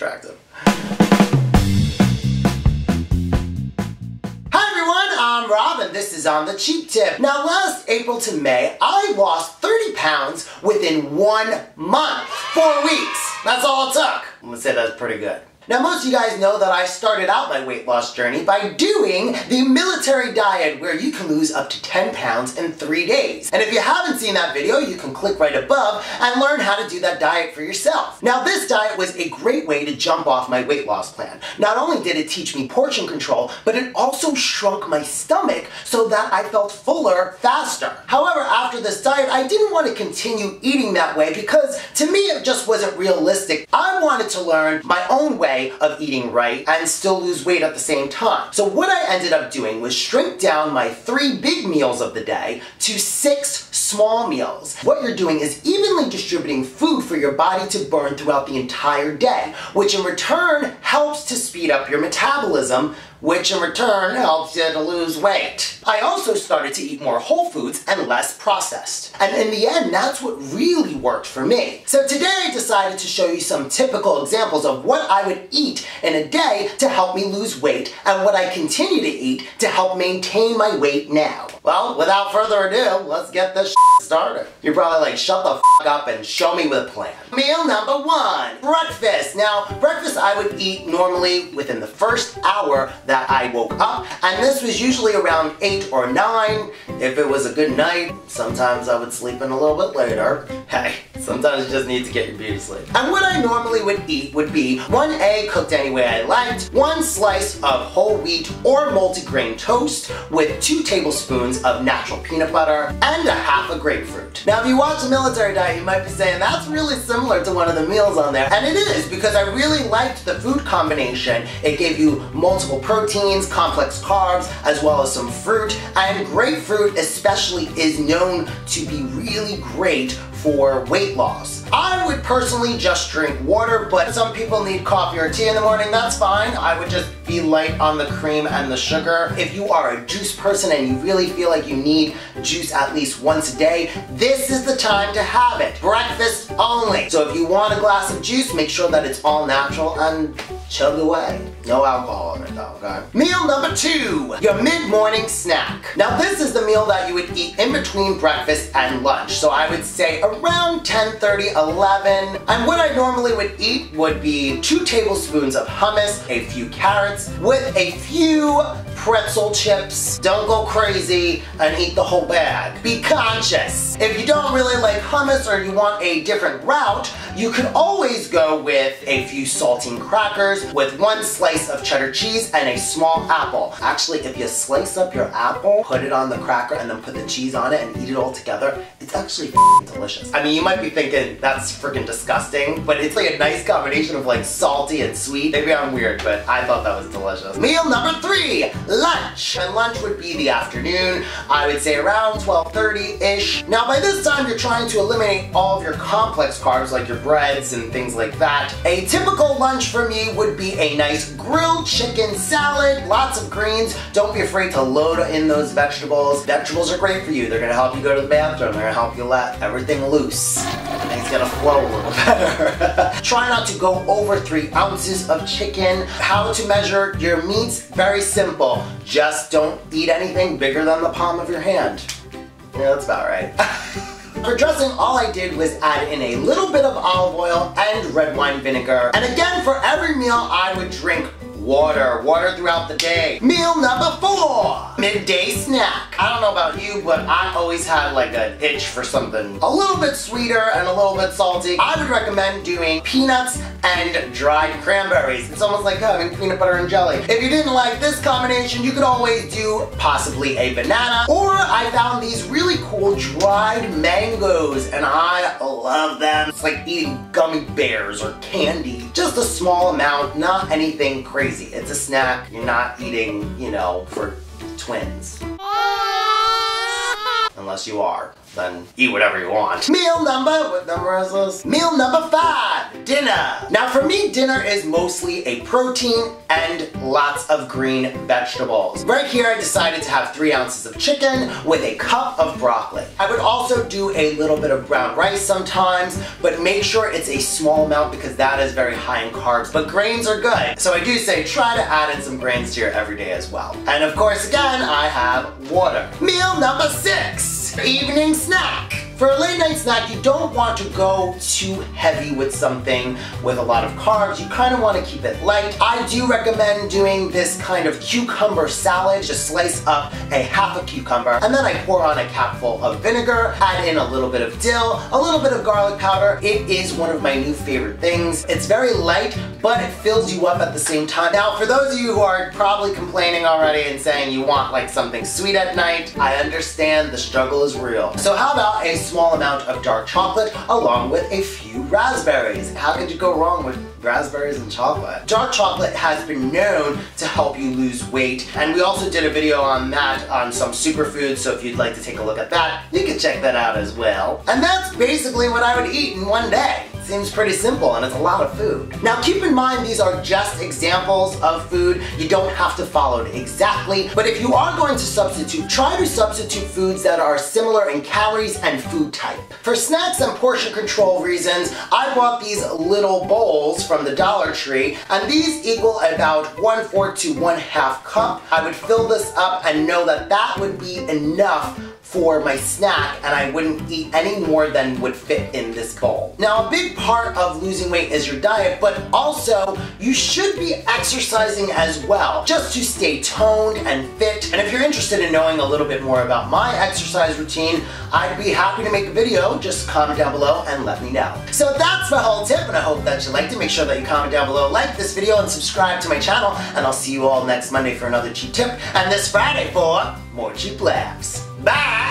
attractive. I'm Rob and this is On The Cheap Tip. Now last April to May, I lost 30 pounds within 1 month, 4 weeks. That's all it took. I'm gonna say that's pretty good. Now most of you guys know that I started out my weight loss journey by doing the military diet where you can lose up to 10 pounds in 3 days. And if you haven't seen that video, you can click right above and learn how to do that diet for yourself. Now this diet was a great way to jump off my weight loss plan. Not only did it teach me portion control, but it also shrunk my stomach so that I felt fuller faster. However, after this diet, I didn't want to continue eating that way because to me it just wasn't realistic. I wanted to learn my own way of eating right and still lose weight at the same time. So what I ended up doing was shrink down my 3 big meals of the day to 6 small meals. What you're doing is evenly distributing food for your body to burn throughout the entire day, which in return helps to speed up your metabolism, which in return helps you to lose weight. I also started to eat more whole foods and less processed. And in the end, that's what really worked for me. So today I decided to show you some typical examples of what I would eat in a day to help me lose weight and what I continue to eat to help maintain my weight now. Well, without further ado, let's get this started. You're probably like, shut the f up and show me with a plan. Meal number 1, breakfast. Now, breakfast I would eat normally within the first hour that I woke up, and this was usually around 8 or 9. If it was a good night, sometimes I would sleep in a little bit later. Hey, sometimes you just need to get your beauty sleep. And what I normally would eat would be 1 egg cooked any way I liked, 1 slice of whole wheat or multigrain toast with 2 tablespoons of natural peanut butter and a half a grapefruit. Now if you watch the military diet, you might be saying that's really similar to one of the meals on there, and it is because I really liked the food combination. It gave you multiple proteins, complex carbs, as well as some fruit, and grapefruit especially is known to be really great for weight loss. I would personally just drink water, but some people need coffee or tea in the morning, that's fine. I would just be light on the cream and the sugar. If you are a juice person and you really feel like you need juice at least once a day, this is the time to have it. Breakfast only. So if you want a glass of juice, make sure that it's all natural and chug away. No alcohol in it though, okay? Meal number 2, your mid-morning snack. Now this is the meal that you would eat in between breakfast and lunch. So I would say around 10:30, 11. And what I normally would eat would be 2 tablespoons of hummus, a few carrots, with a few pretzel chips. Don't go crazy and eat the whole bag. Be conscious. If you don't really like hummus or you want a different route, you could always go with a few saltine crackers with 1 slice of cheddar cheese and a small apple. Actually, if you slice up your apple, put it on the cracker and then put the cheese on it and eat it all together, it's actually f***ing delicious. I mean, you might be thinking that's freaking disgusting, but it's like a nice combination of like salty and sweet. Maybe I'm weird, but I thought that was delicious. Meal number 3, lunch. And lunch would be the afternoon. I would say around 12:30-ish. Now by this time, you're trying to eliminate all of your complex carbs like your breads and things like that. A typical lunch for me would be a nice grilled chicken salad, lots of greens. Don't be afraid to load in those vegetables. Vegetables are great for you. They're gonna help you go to the bathroom. They're gonna help you let everything loose. Everything's gonna flow a little better. Try not to go over 3 ounces of chicken. How to measure your meats, very simple. Just don't eat anything bigger than the palm of your hand. Yeah, that's about right. For dressing, all I did was add in a little bit of olive oil and red wine vinegar. And again, for every meal, I would drink water throughout the day. Meal number 4, midday snack. I don't know about you, but I always had like an itch for something a little bit sweeter and a little bit salty. I would recommend doing peanuts and dried cranberries. It's almost like having peanut butter and jelly. If you didn't like this combination, you could always do possibly a banana, or I found these really cool dried mangoes, and I love them. It's like eating gummy bears or candy. Just a small amount, not anything crazy. It's a snack. You're not eating, you know, for twins. Unless you are, then eat whatever you want. Meal number, what number is this? Meal number 5, dinner. China. Now for me, dinner is mostly a protein and lots of green vegetables. Right here, I decided to have 3 ounces of chicken with a cup of broccoli. I would also do a little bit of brown rice sometimes, but make sure it's a small amount because that is very high in carbs, but grains are good. So I do say try to add in some grains to your everyday as well. And of course, again, I have water. Meal number 6, evening snack. For a late night snack, you don't want to go too heavy with something with a lot of carbs. You kind of want to keep it light. I do recommend doing this kind of cucumber salad. Just slice up a half a cucumber, and then I pour on a capful of vinegar, add in a little bit of dill, a little bit of garlic powder. It is one of my new favorite things. It's very light, but it fills you up at the same time. Now, for those of you who are probably complaining already and saying you want like something sweet at night, I understand the struggle is real. So how about a small amount of dark chocolate along with a few raspberries? How could you go wrong with raspberries and chocolate? Dark chocolate has been known to help you lose weight, and we also did a video on that on some superfoods, so if you'd like to take a look at that, you can check that out as well. And that's basically what I would eat in one day. Seems pretty simple, and it's a lot of food. Now keep in mind, these are just examples of food. You don't have to follow it exactly, but if you are going to substitute, try to substitute foods that are similar in calories and food type. For snacks and portion control reasons, I bought these little bowls from the Dollar Tree, and these equal about 1/4 to 1/2 cup. I would fill this up and know that that would be enough for my snack, and I wouldn't eat any more than would fit in this bowl. Now, a big part of losing weight is your diet, but also you should be exercising as well, just to stay toned and fit. And if you're interested in knowing a little bit more about my exercise routine, I'd be happy to make a video. Just comment down below and let me know. So that's my whole tip, and I hope that you liked it. Make sure that you comment down below, like this video, and subscribe to my channel, and I'll see you all next Monday for another cheap tip, and this Friday for more cheap laughs. Bye!